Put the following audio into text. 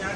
Breaking.lk